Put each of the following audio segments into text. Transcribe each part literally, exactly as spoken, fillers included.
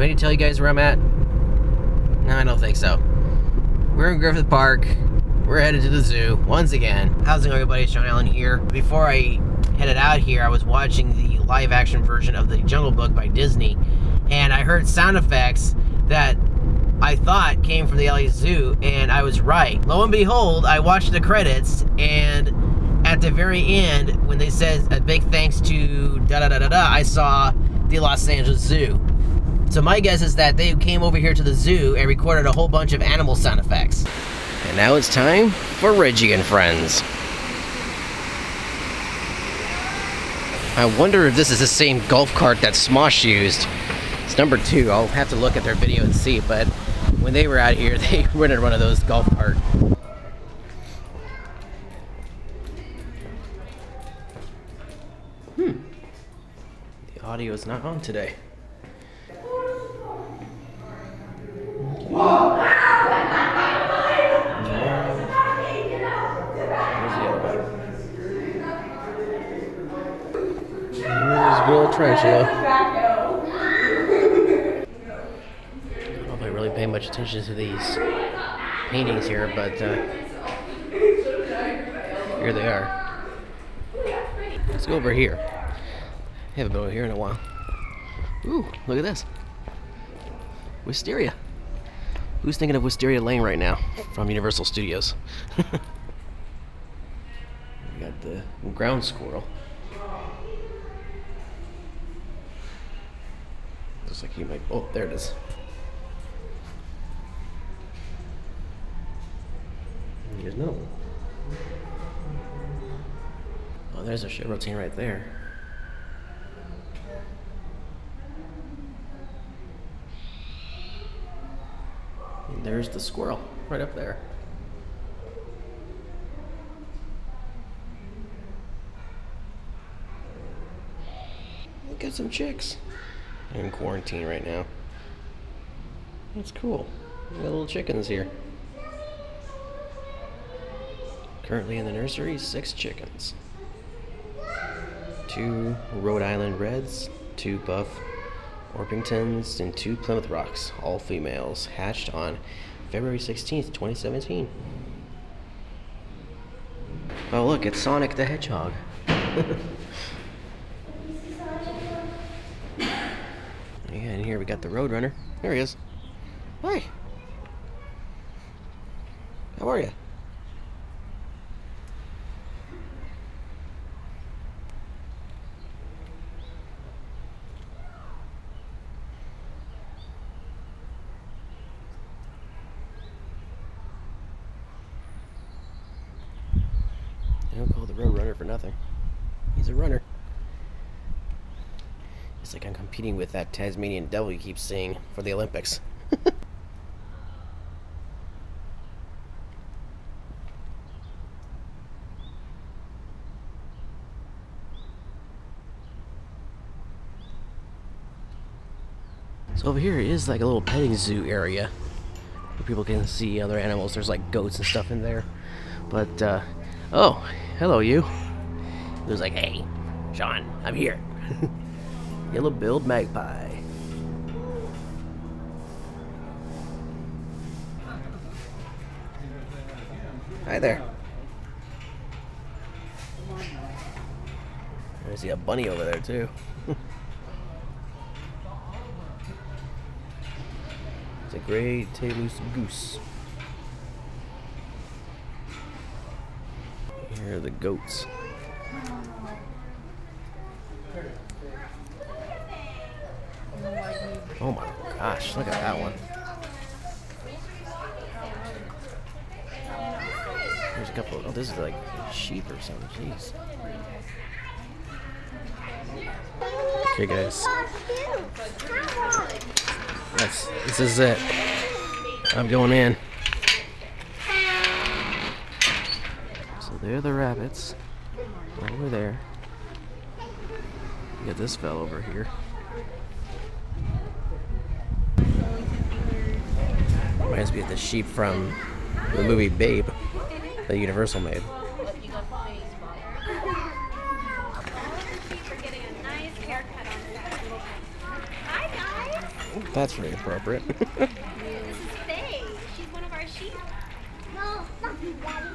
Do I need to tell you guys where I'm at? No, I don't think so. We're in Griffith Park. We're headed to the zoo once again. How's it going, everybody? Sean Allen here. Before I headed out here, I was watching the live action version of the Jungle Book by Disney, and I heard sound effects that I thought came from the L A Zoo, and I was right. Lo and behold, I watched the credits, and at the very end, when they said a big thanks to da-da-da-da-da, I saw the Los Angeles Zoo. So my guess is that they came over here to the zoo and recorded a whole bunch of animal sound effects. And now it's time for Reggie and Friends. I wonder if this is the same golf cart that Smosh used. It's number two. I'll have to look at their video and see, but when they were out here, they rented one of those golf carts. Hmm. The audio is not on today. Whoa. There's Bill Trenchula. I don't really pay much attention to these paintings here, but uh, here they are. Let's go over here. I haven't been over here in a while. Ooh, look at this. Wisteria. Who's thinking of Wisteria Lane right now from Universal Studios? We got the ground squirrel. Looks like he might. Oh, there it is. And there's another one. Oh, there's a chevrotain right there. There's the squirrel right up there. Look at some chicks. They're in quarantine right now. That's cool. We got little chickens here. Currently in the nursery, six chickens. Two Rhode Island Reds, two Buff Orpingtons, and two Plymouth Rocks, all females, hatched on February sixteenth, twenty seventeen. Oh look, it's Sonic the Hedgehog. Yeah, and here we got the Roadrunner. There he is. Hi. How are you? Nothing. He's a runner. It's like I'm competing with that Tasmanian devil you keep seeing for the Olympics. So over here is like a little petting zoo area where people can see other animals. There's like goats and stuff in there. But uh, oh, hello you. It was like, hey, Sean, I'm here. Yellow-billed magpie. Hi there. I see a bunny over there too. It's a gray-tailless goose. Here are the goats. Oh my gosh, look at that one. There's a couple of, oh, this is like sheep or something, jeez. Okay guys, that's, this is it. I'm going in. So there are the rabbits, over there. Get this fella over here. Reminds me of the sheep from the movie Babe, that Universal made. Hi guys! Ooh, that's really appropriate. Faye. She's one of our sheep. No, not me, Daddy.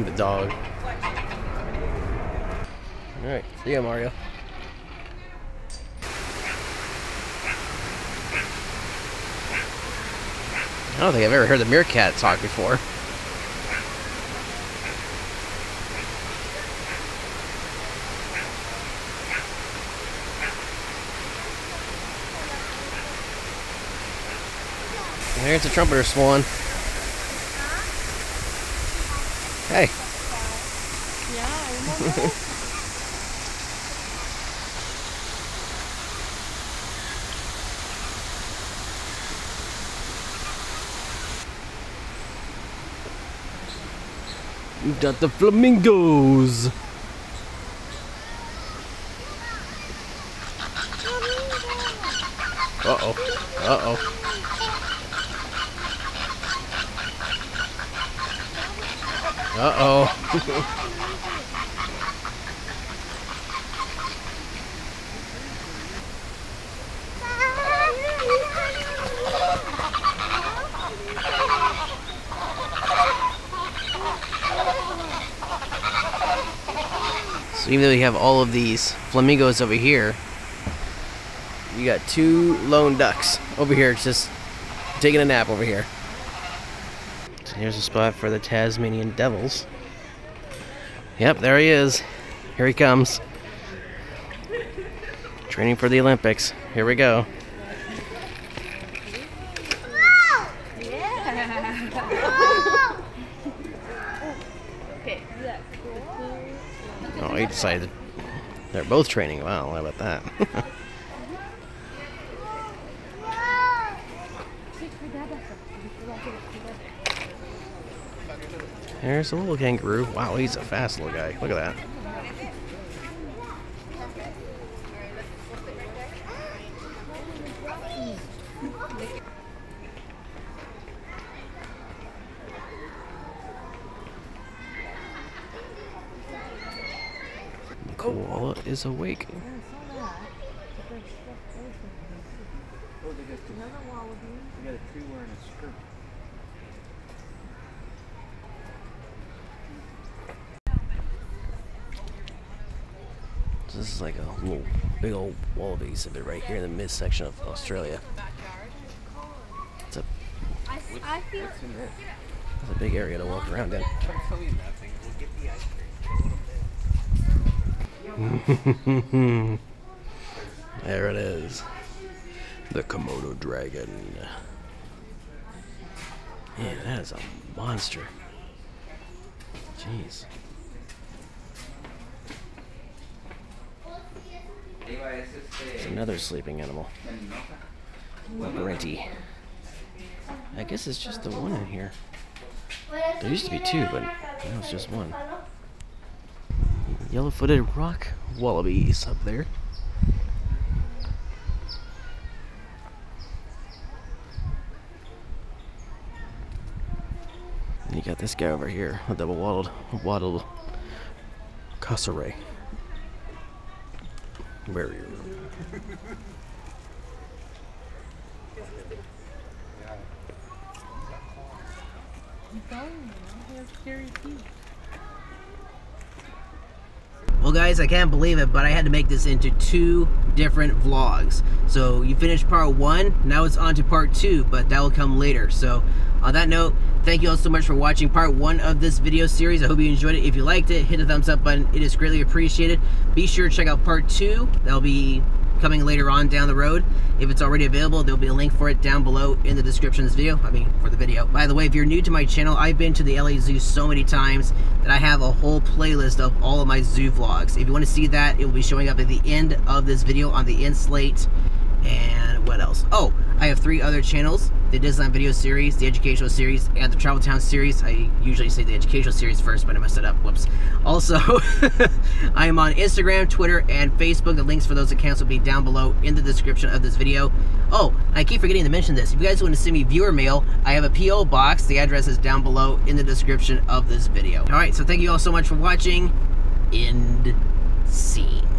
The dog. Alright, see ya, Mario. I don't think I've ever heard the meerkat talk before. And there's a trumpeter swan. Hey. Yeah, I remember. We've got the flamingos. Uh-oh. Uh-oh. Uh-oh. So even though you have all of these flamingos over here, you got two lone ducks over here. It's just taking a nap over here. Here's a spot for the Tasmanian devils. Yep, there he is. Here he comes. Training for the Olympics. Here we go. Whoa! Yeah. Whoa! Okay. Oh, he decided they're both training. Wow, how about that? There's a little kangaroo. Wow, he's a fast little guy. Look at that. The koala is awake. This is like a little big old wallaby exhibit right here in the midsection of Australia. It's a, it's a big area to walk around in. There it is. The Komodo Dragon. Man, that is a monster. Jeez. It's another sleeping animal. Brenty. I guess it's just the one in here. There used to be two, but now it's just one. Yellow-footed rock wallabies up there. And you got this guy over here, a double-waddled, waddled cassowary. Barrier. Well, Well guys, I can't believe it, but I had to make this into two different vlogs. So you finished part one, now it's on to part two, but that will come later. So on that note, thank you all so much for watching part one of this video series. I hope you enjoyed it. If you liked it, hit the thumbs up button. It is greatly appreciated. Be sure to check out part two. That'll be coming later on down the road. If it's already available, there'll be a link for it down below in the description of this video. I mean, for the video. By the way, if you're new to my channel, I've been to the L A Zoo so many times that I have a whole playlist of all of my zoo vlogs. If you want to see that, it will be showing up at the end of this video on the end slate. And what else? Oh, I have three other channels: the Disneyland Video Series, the Educational Series, and the Travel Town Series. I usually say the Educational Series first, but I messed it up. Whoops. Also, I am on Instagram, Twitter, and Facebook. The links for those accounts will be down below in the description of this video. Oh, I keep forgetting to mention this. If you guys want to send me viewer mail, I have a P O box. The address is down below in the description of this video. All right, so thank you all so much for watching. End scene.